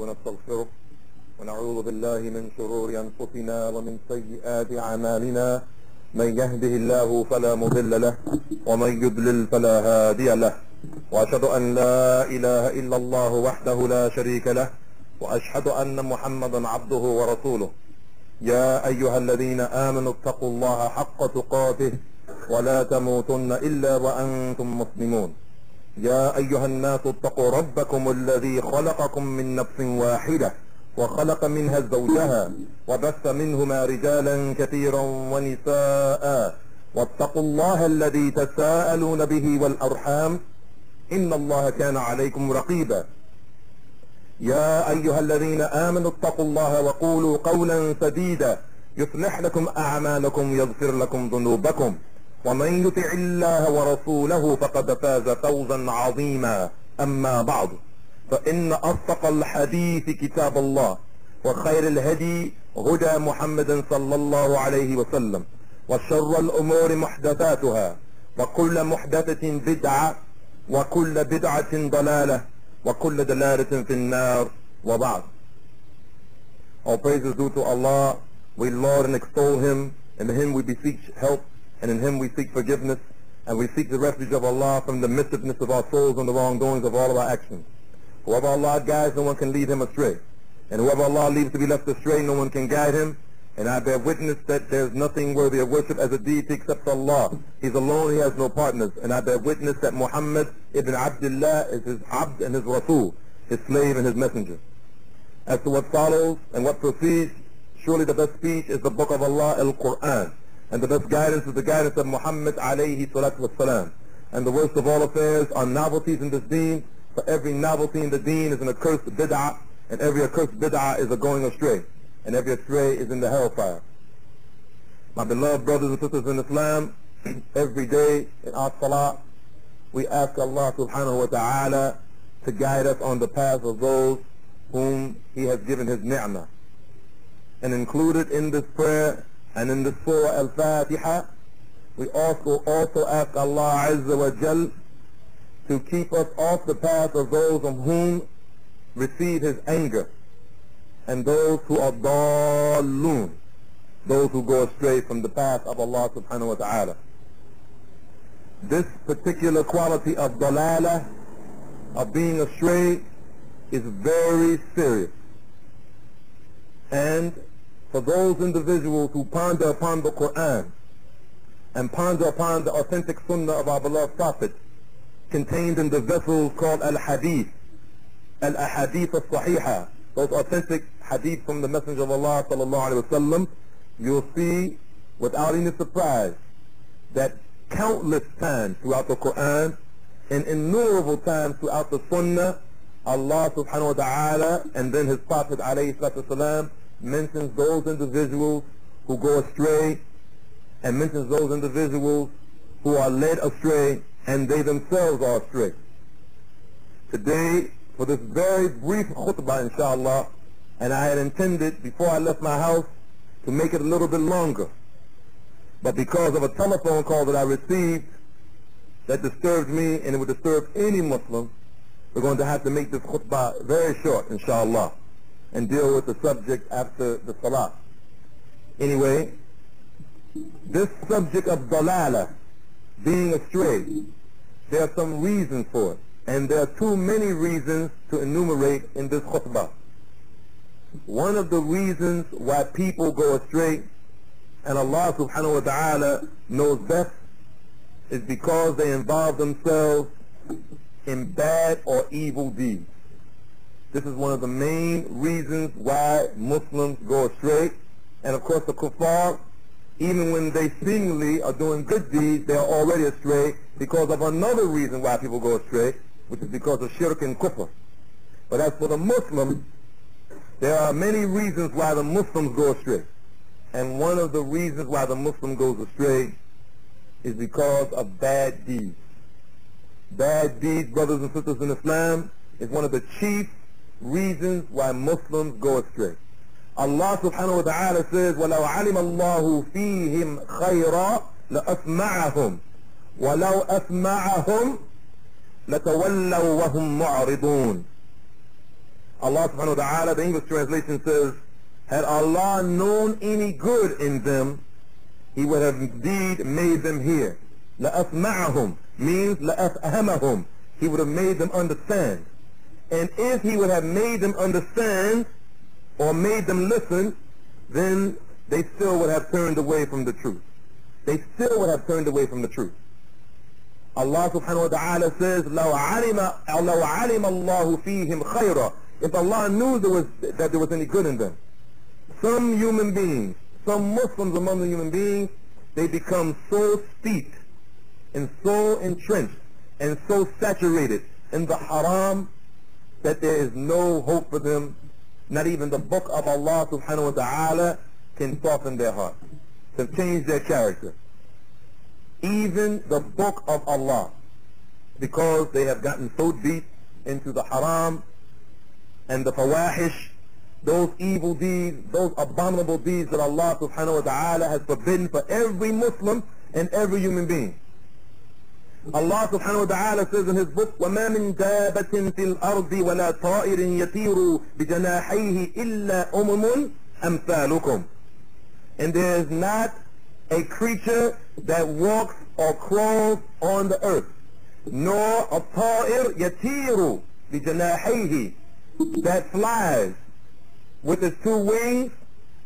ونستغفره ونعوذ بالله من شرور أنفسنا ومن سيئات أعمالنا، من يهده الله فلا مضل له ومن يضلل فلا هادي له، وأشهد أن لا إله إلا الله وحده لا شريك له، وأشهد أن محمدا عبده ورسوله. يا أيها الذين آمنوا اتقوا الله حق تقاته ولا تموتن إلا وأنتم مسلمون. يا أيها الناس اتقوا ربكم الذي خلقكم من نفس واحدة وخلق منها زوجها وبث منهما رجالا كثيرا ونساء، واتقوا الله الذي تساءلون به والأرحام إن الله كان عليكم رقيبا. يا أيها الذين آمنوا اتقوا الله وقولوا قولا سديدا يصلح لكم أعمالكم يغفر لكم ذنوبكم، ومن يطع الله ورسوله فقد فاز فوزا عظيما. أما بعد، فإن أصدق الحديث كتاب الله، وخير الهدي هدى محمد صلى الله عليه وسلم، وشر الأمور محدثاتها، وكل محدثة بدعة، وكل بدعة ضلالة، وكل دلالة في النار. وبعد. All praises due to Allah, we laud and extol Him, and in Him we beseech help, and in Him we seek forgiveness, and we seek the refuge of Allah from the mischiefness of our souls and the wrongdoings of all of our actions. Whoever Allah guides, no one can lead him astray. And whoever Allah leaves to be left astray, no one can guide him. And I bear witness that there is nothing worthy of worship as a deity except Allah. He's alone, He has no partners. And I bear witness that Muhammad ibn Abdullah is His abd and His rasul, His slave and His messenger. As to what follows and what proceeds, surely the best speech is the book of Allah, Al-Quran. And the best guidance is the guidance of Muhammad alayhi salatu was salam. And the worst of all affairs are novelties in this deen, for every novelty in the deen is an accursed bid'ah, and every accursed bid'ah is a going astray, and every astray is in the hellfire. My beloved brothers and sisters in Islam, every day in our salah, we ask Allah subhanahu wa ta'ala to guide us on the path of those whom He has given His ni'mah. And included in this prayer and in the surah Al-Fatiha, we also ask Allah Azza wa Jal to keep us off the path of those on whom receive His anger, and those who are dallun, those who go astray from the path of Allah subhanahu wa ta'ala. This particular quality of dalalah, of being astray, is very serious. And for those individuals who ponder upon the Quran and ponder upon the authentic sunnah of our beloved Prophet, contained in the vessels called Al-Hadith, Al-Ahadith Al-Sahiha, those authentic hadith from the Messenger of Allah sallallahu alayhi wa sallam, you'll see without any surprise that countless times throughout the Quran and innumerable times throughout the Sunnah, Allah subhanahu wa ta'ala and then His Prophet alayhi salatu wasalam mentions those individuals who go astray, and mentions those individuals who are led astray and they themselves are astray. Today, for this very brief khutbah inshallah, and I had intended before I left my house to make it a little bit longer, but because of a telephone call that I received that disturbed me, and it would disturb any Muslim, we're going to have to make this khutbah very short inshallah, and deal with the subject after the salah. Anyway, this subject of dalalah, being astray, there are some reasons for it, and there are too many reasons to enumerate in this khutbah. One of the reasons why people go astray, and Allah subhanahu wa ta'ala knows best, is because they involve themselves in bad or evil deeds. This is one of the main reasons why Muslims go astray. And of course the kuffar, even when they seemingly are doing good deeds, they are already astray because of another reason why people go astray, which is because of shirk and kufr. But as for the Muslim, there are many reasons why the Muslims go astray. And one of the reasons why the Muslim goes astray is because of bad deeds. Bad deeds, brothers and sisters in Islam, is one of the chief reasons why Muslims go astray. Allah subhanahu wa ta'ala says, وَلَوْ عَلِمَ اللَّهُ فِيهِمْ خَيْرًا لَأَسْمَعَهُمْ وَلَوْ أَسْمَعَهُمْ لَتَوَلَّوْا وَهُمْ مُعْرِضُونَ. Allah subhanahu wa ta'ala, the English translation says, had Allah known any good in them, He would have indeed made them hear. لَأَسْمَعَهُمْ means لَأَفْهَمَهُمْ. He would have made them understand. And if He would have made them understand or made them listen, then they still would have turned away from the truth. They still would have turned away from the truth. Allah subhanahu wa ta'ala says, لَوْ عَلِمَ اللَّهُ فِيهِمْ خَيْرًا. If Allah knew that there was any good in them. Some human beings, some Muslims among the human beings, they become so steeped and so entrenched and so saturated in the haram that there is no hope for them. Not even the book of Allah subhanahu wa ta'ala can soften their heart, can change their character. Even the book of Allah, because they have gotten so deep into the haram and the fawahish, those evil deeds, those abominable deeds that Allah subhanahu wa ta'ala has forbidden for every Muslim and every human being. Allah subhanahu wa ta'ala says in His book, وَمَا مِن دَابَةٍ فِي الْأَرْضِ وَلَا طَائِرٍ يَطِيرُ بِجَنَاحَيْهِ إِلَّا أَمْثَالُكُمْ. And there is not a creature that walks or crawls on the earth, nor a طَائِرٍ يَطِيرُ بِجَنَاحَيْهِ, that flies with its two wings,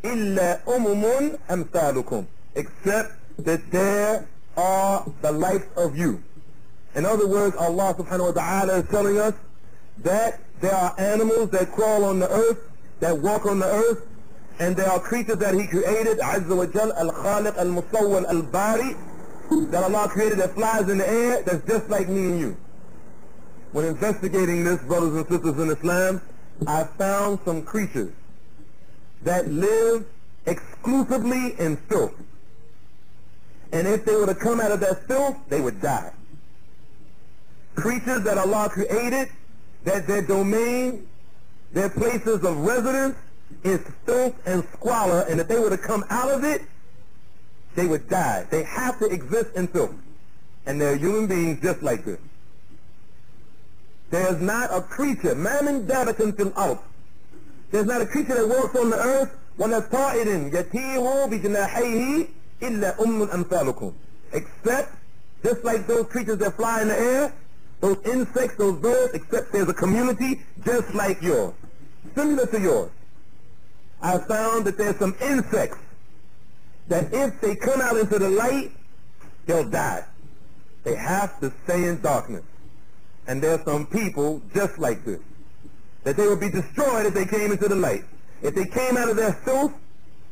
إِلَّا أَمْثَالُكُمْ, except that there are the likes of you. In other words, Allah subhanahu wa ta'ala is telling us that there are animals that crawl on the earth, that walk on the earth, and there are creatures that He created, Azza wa Jal, Al-Khaliq, Al-Musawwir, Al-Bari, that Allah created that flies in the air, that's just like me and you. When investigating this, brothers and sisters in Islam, I found some creatures that live exclusively in filth. And if they were to come out of that filth, they would die. Creatures that Allah created, that their domain, their places of residence is filth and squalor, and if they were to come out of it, they would die. They have to exist in filth. And they're human beings just like this. There's not a creature, مَا مِن دَابَةٍ فِي الْأَرْضِ, there's not a creature that walks on the earth, وَلَا طَائِرٍ يَطِيرُ بِجَنَاحَيْهِ إِلَّا أَمْثَالُكُمْ, except, just like those creatures that fly in the air, those insects, those birds, except there's a community just like yours, similar to yours. I found that there's some insects that if they come out into the light, they'll die. They have to stay in darkness. And there's some people just like this, that they would be destroyed if they came into the light. If they came out of their filth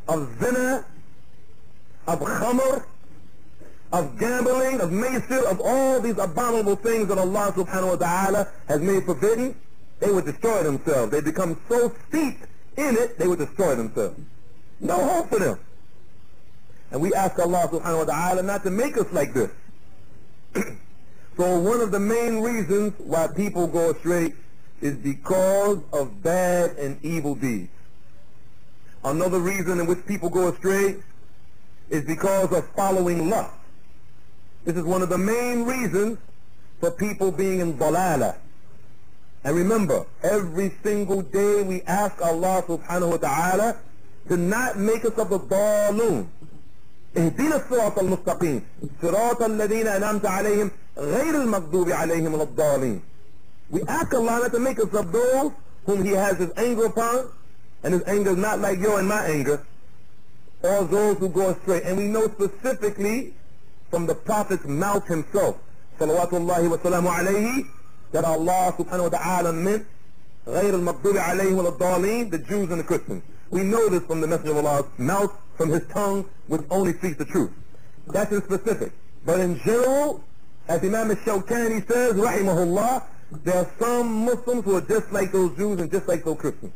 of zina, of khamr, of gambling, of maisir, of all these abominable things that Allah subhanahu wa ta'ala has made forbidden, they would destroy themselves. They become so steeped in it, they would destroy themselves. No hope for them. And we ask Allah subhanahu wa ta'ala not to make us like this. So one of the main reasons why people go astray is because of bad and evil deeds. Another reason in which people go astray is because of following lust. This is one of the main reasons for people being in dalalah. And remember, every single day we ask Allah subhanahu wa ta'ala to not make us of the daloon. اهدنا الصراط المستقيم صراط الذين أنعمت عليهم غير المغضوب عليهم ولا الضالين. We ask Allah not to make us of those whom He has His anger upon, and His anger is not like your and my anger, or those who go astray. And we know specifically from the Prophet's mouth himself, salawatullahi wa salamu alayhi, that Allah subhanahu wa ta'ala meant غير المغضوب عليهم ولا الضالين, the Jews and the Christians. We know this from the Messenger of Allah's mouth, from his tongue, which only speaks the truth. That's in specific. But in general, as Imam al-Shawkani says, rahimahullah, there are some Muslims who are just like those Jews and just like those Christians.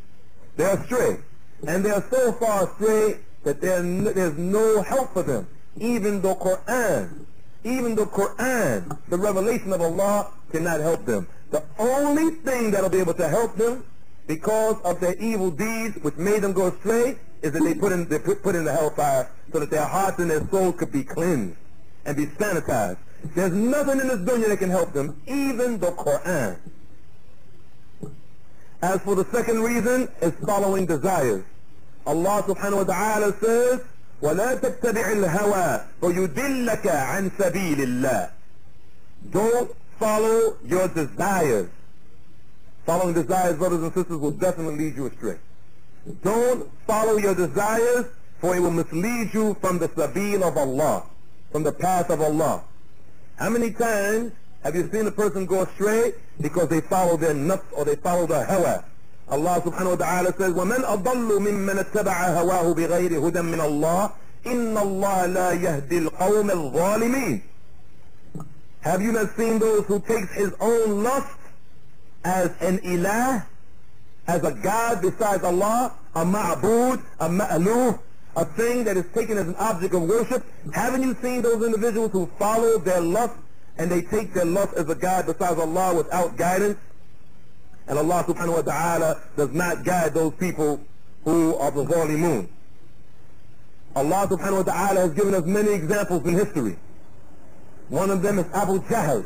They're astray. And they're so far astray that there's no help for them. Even the Quran, the revelation of Allah, cannot help them. The only thing that will be able to help them, because of their evil deeds which made them go astray, is that they put in the hellfire, so that their hearts and their souls could be cleansed and be sanitized. There's nothing in this dunya that can help them, even the Quran. As for the second reason, is following desires. Allah subhanahu wa ta'ala says, وَلَا تَتَّبِعِ الْهَوَى فَيُدِلَّكَ عَنْ سَبِيلِ اللَّهِ. Don't follow your desires. Following desires, brothers and sisters, will definitely lead you astray. Don't follow your desires, for it will mislead you from the sabil of Allah, from the path of Allah. How many times have you seen a person go astray because they follow their nafs or they follow their hawa? Allah subhanahu wa ta'ala says, وَمَنْ أَضَلُّ مِمَّنْ اتَّبَعَ هَوَاهُ بِغَيْرِ هُدًى مِّنَ اللَّهِ إِنَّ اللَّهَ لَا يَهْدِي الْقَوْمَ الظَّالِمِينَ. Have you not seen those who takes his own lust as an ilah, as a god besides Allah, a ma'bud, a ma'luh, a thing that is taken as an object of worship? Haven't you seen those individuals who follow their lust and they take their lust as a god besides Allah without guidance? And Allah subhanahu wa ta'ala does not guide those people who are the zalimun. Allah subhanahu wa ta'ala has given us many examples in history. One of them is Abu Jahl.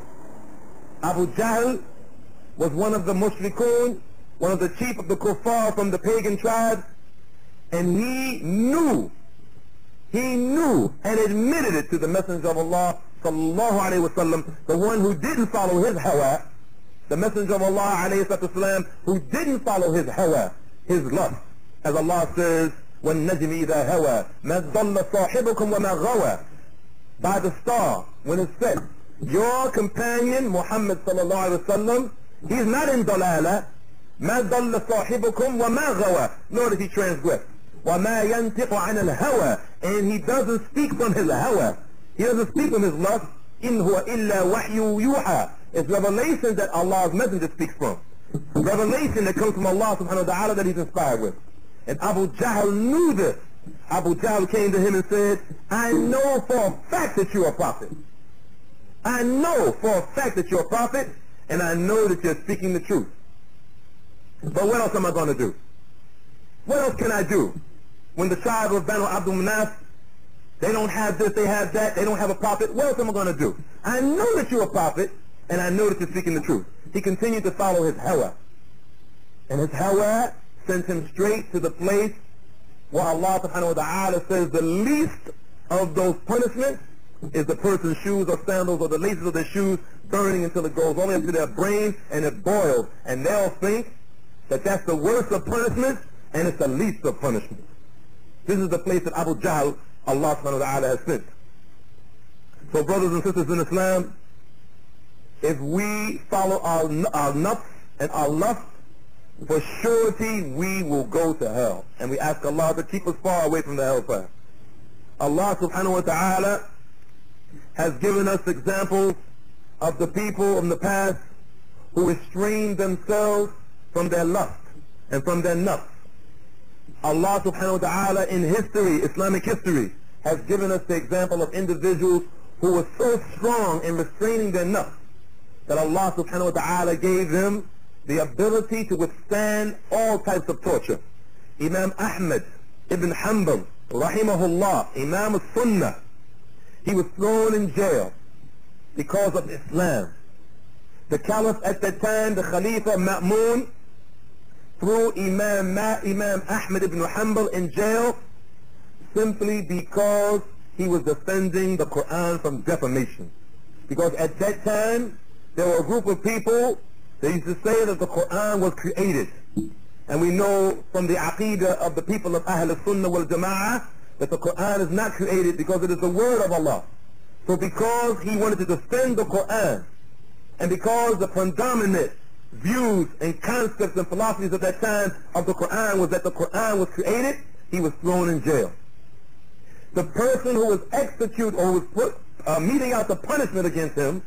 Abu Jahl was one of the mushrikun, one of the chief of the kuffar from the pagan tribes, and he knew and admitted it to the Messenger of Allah sallallahu alayhi wasallam, the one who didn't follow his hawa, the Messenger of Allah alayhi wasallam who didn't follow his hawa, his lust, as Allah says, وَالنَّجْمِ إِذَا هَوَى مَا ضَلَّ صَاحِبُكُمْ وَمَا غَوَى. By the star, when it said, your companion Muhammad sallallahu alayhi wasallam, he's not in dalala. مَا ضَلَّ صَاحِبُكُمْ وَمَا غَوَى. Nor does he transgress. وَمَا يَنْتِقُ عَنَ الْهَوَى. And he doesn't speak from his hawa. He doesn't speak from his lust. إِنْ هُوَ إِلَّا وَحْيُ يُوحَى. It's revelation that Allah's messenger speaks from. Revelation that comes from Allah subhanahu wa ta'ala that he's inspired with. And Abu Jahl knew this. Abu Jahl came to him and said, I know for a fact that you're a prophet. I know for a fact that you're a prophet, and I know that you're speaking the truth. But what else am I going to do? What else can I do? When the tribe of Banu Abdul Manaf, they don't have this, they have that, they don't have a prophet, what else am I going to do? I know that you're a prophet, and I know that you're speaking the truth. He continued to follow his hawa. And his hawa sent him straight to the place where Allah subhanahu wa ta'ala says the least of those punishments is the person's shoes or sandals or the laces of their shoes burning until it goes only into their brain and it boils. And they'll think that that's the worst of punishments and it's the least of punishments. This is the place that Abu Jahl, Allah subhanahu wa ta'ala, has sent. So brothers and sisters in Islam, if we follow our nafs and our lust, for surety we will go to hell. And we ask Allah to keep us far away from the hellfire. Allah subhanahu wa ta'ala has given us examples of the people in the past who restrained themselves from their lust and from their nafs. Allah subhanahu wa ta'ala in history, Islamic history, has given us the example of individuals who were so strong in restraining their nafs that Allah subhanahu wa ta'ala gave them the ability to withstand all types of torture. Imam Ahmed Ibn Hanbal, rahimahullah, Imam al-Sunnah, he was thrown in jail because of Islam. The caliph at that time, the Khalifa Ma'mun, threw Imam Ahmed Ibn Hanbal in jail simply because he was defending the Quran from defamation. Because at that time, there were a group of people that used to say that the Quran was created. And we know from the aqidah of the people of Ahl al-Sunnah wal-Jama'ah that the Quran is not created because it is the word of Allah. So because he wanted to defend the Quran, and because the predominant views and concepts and philosophies of that time of the Quran was that the Quran was created, he was thrown in jail. The person who was executed or was meting out the punishment against him,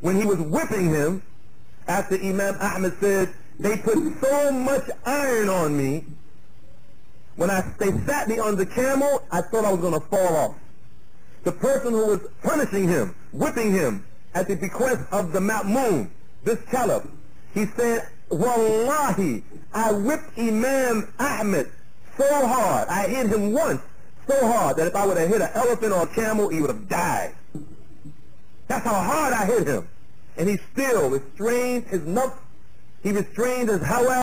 when he was whipping him, after Imam Ahmed said, they put so much iron on me, when they sat me on the camel, I thought I was going to fall off. The person who was punishing him, whipping him, at the bequest of the Ma'mun, this caliph, he said, Wallahi, I whipped Imam Ahmed so hard, I hit him once so hard that if I would have hit an elephant or a camel, he would have died. That's how hard I hit him. And he still restrained his nafs He was trained as Hawa.